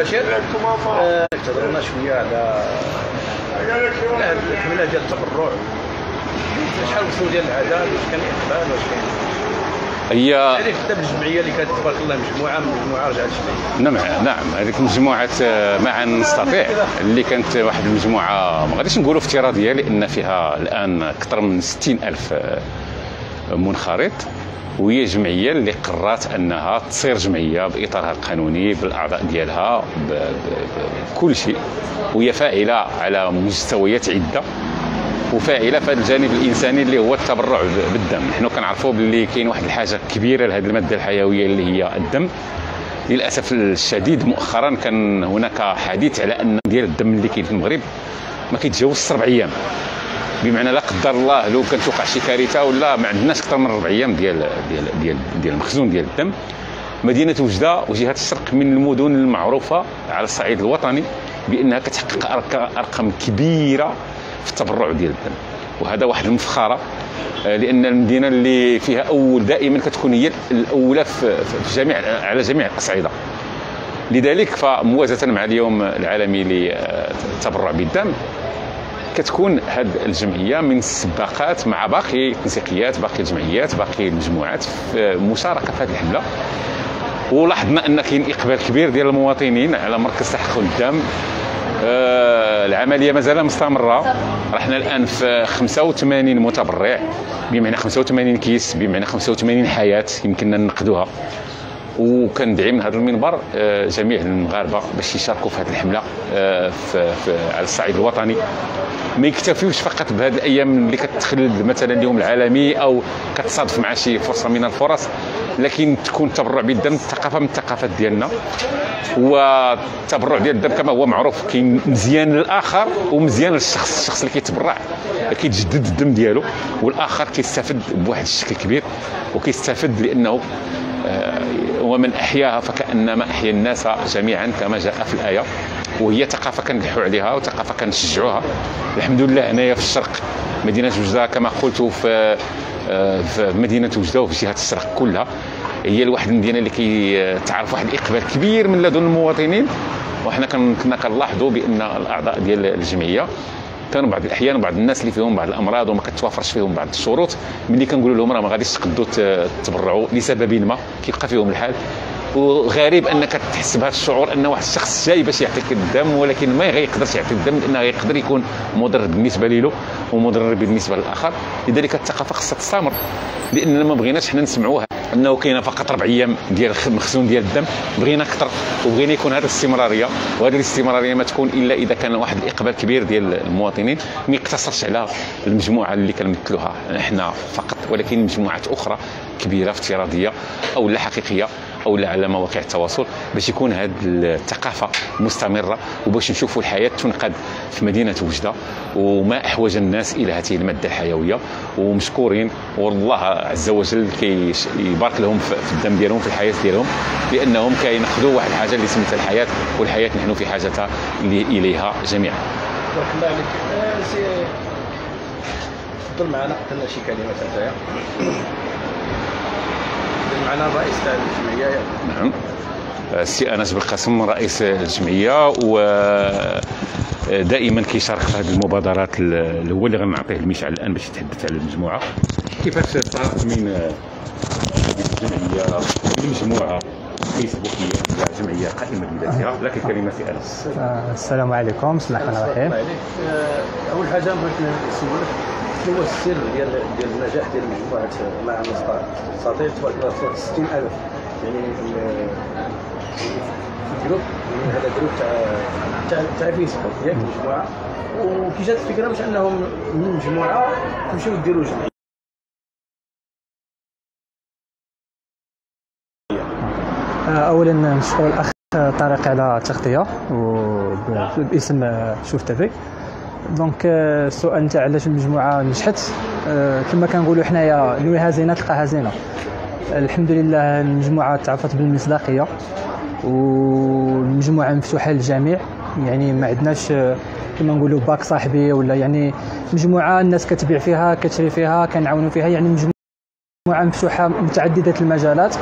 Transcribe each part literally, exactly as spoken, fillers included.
المباشر تهضر لنا شويه على الحمله ديال التبرع. شحال وصلوا ديال العدد؟ واش كان اقبال؟ واش كاين هي عرفت حتى بالجمعيه اللي كانت تبارك الله مجموعه من المجموعه رجعت شويه؟ نعم نعم، هذيك مجموعه معا نستطيع اللي كانت واحد المجموعه ما غاديش نقولوا افتراضيه لان فيها الان اكثر من ستين ألف منخرط، وهي جمعيه اللي قررت انها تصير جمعيه باطارها القانوني بالاعضاء ديالها بكل شيء، وهي فاعله على مستويات عده وفاعله في هذا الجانب الانساني اللي هو التبرع بالدم. نحن كنعرفوا باللي كاين واحد الحاجه كبيره لهذه الماده الحيويه اللي هي الدم. للاسف الشديد مؤخرا كان هناك حديث على ان ديال الدم اللي كاين في المغرب ما كيتجاوز سبع ايام، بمعنى لا قدر الله لو كانت توقع شي كارثه ولا ما عندناش اكثر من ربع ايام ديال ديال ديال ديال المخزون ديال الدم. مدينه وجده وجهه الشرق من المدن المعروفه على الصعيد الوطني بانها كتحقق ارقام كبيره في التبرع ديال الدم، وهذا واحد المفخره لان المدينه اللي فيها اول دائما كتكون هي الاولى في جميع على جميع الاصعده. لذلك فموازاه مع اليوم العالمي للتبرع بالدم كتكون هذه الجمعيه من السباقات مع باقي التنسيقيات باقي الجمعيات باقي المجموعات في مشاركه في هذه الحمله. ولاحظنا ان كاين اقبال كبير ديال المواطنين على مركز تحقن الدم. آه العمليه مازال مستمره، رحنا الان في خمسة وثمانين متبرع، بمعنى خمسة وثمانين كيس، بمعنى خمسة وثمانين حياه يمكننا ننقذوها. وكندعي من هذا المنبر آه جميع المغاربه باش يشاركوا في هذه الحمله آه في في على الصعيد الوطني. ما يكتفيوش فقط بهذه الايام اللي كتخلد مثلا اليوم العالمي او كتصادف مع شي فرصه من الفرص، لكن تكون التبرع بالدم ثقافه من الثقافات ديالنا. والتبرع ديال الدم كما هو معروف كاين مزيان للاخر ومزيان للشخص، الشخص اللي كيتبرع كيتجدد الدم ديالو والاخر كيستافد بواحد الشكل كبير وكيستافد لانه ومن احياها فكانما احيا الناس جميعا كما جاء في الايه، وهي ثقافه كنلحوا عليها وثقافه كنشجعوها. الحمد لله هنايا في الشرق مدينه وجده كما قلت في في مدينه وجده وفي جهه الشرق كلها هي واحد المدينه اللي كيتعرف واحد الاقبال كبير من لدن المواطنين. وحنا كنا كنلاحظوا بان الاعضاء ديال الجمعيه كانوا بعض الاحيان بعض الناس اللي فيهم بعض الامراض وما كتوافرش فيهم بعض الشروط، ملي كنقولوا لهم راه ما غاديش تقدروا تبرعوا لسبب ما كيبقى فيهم الحال. وغريب انك تحس بهذا الشعور ان واحد الشخص جاي باش يعطيك الدم ولكن ما غيقدرش يعطي الدم لانه يقدر يكون مضر بالنسبه له ومضر بالنسبه للاخر. لذلك الثقافه خاصها تستمر لان ما بغيناش حنا نسمعوها انه كاينه فقط ربع ايام ديال المخزون ديال الدم، بغينا اكثر وبغينا يكون هذا الاستمراريه. وهذه الاستمراريه ما تكون الا اذا كان واحد الاقبال كبير ديال المواطنين ما يقتصرش على المجموعه اللي كنمثلوها احنا فقط، ولكن مجموعات اخرى كبيره افتراضيه او لا حقيقيه او لا على مواقع التواصل باش يكون هذه الثقافه مستمره وباش نشوفوا الحياه تنقذ في مدينه وجده. وما احوج الناس الى هذه الماده الحيويه ومشكورين، والله عز وجل كيبارك لهم في الدم ديالهم في الحياه ديالهم لانهم كينقذوا واحد الحاجه اللي سميتها الحياه، والحياه نحن في حاجتها اليها جميعا. بارك الله عليك. تفضل معنا قلنا شي كلمات انتيا معنا الرئيس تاع الجمعيه. نعم السي انس بالقاسم رئيس الجمعيه ودائما كيشارك في هذه المبادرات. هو اللي غنعطيه المشعل الان باش يتحدث على المجموعه كيفاش صارت من الجمعيه المجموعه الفيسبوكيه تاع الجمعيه قائمه بذاتها. لك الكلمه سي انس. السلام عليكم. بسم الله الرحمن الرحيم. اول حاجه بغيت نسولك شنو هو السر ديال ديال النجاح ديال مجموعه مع مصطفى؟ صافي تبارك الله وصلت ستين ألف يعني في الجروب، هذا الجروب تاع تاع فيسبوك ياك المجموعه. وكي جات الفكره باش انهم من مجموعه تمشيو ديروا جمعيه، اولا نشكر الاخ طارق على التغطيه وباسم شوف تافيك. دونك السؤال نتاع علاش المجموعه نجحت، كما كنقولوا حنايا اللي هازينه تلقى هازينه. الحمد لله المجموعه تعرفت بالمصداقيه والمجموعه مفتوحه للجميع، يعني ما عندناش كما نقولوا باك صاحبي ولا يعني مجموعه الناس كتبيع فيها كتشري فيها كنعاونوا فيها، يعني مجموعه مفتوحه متعدده المجالات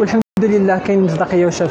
والحمد لله كاين مصداقيه وشفافيه.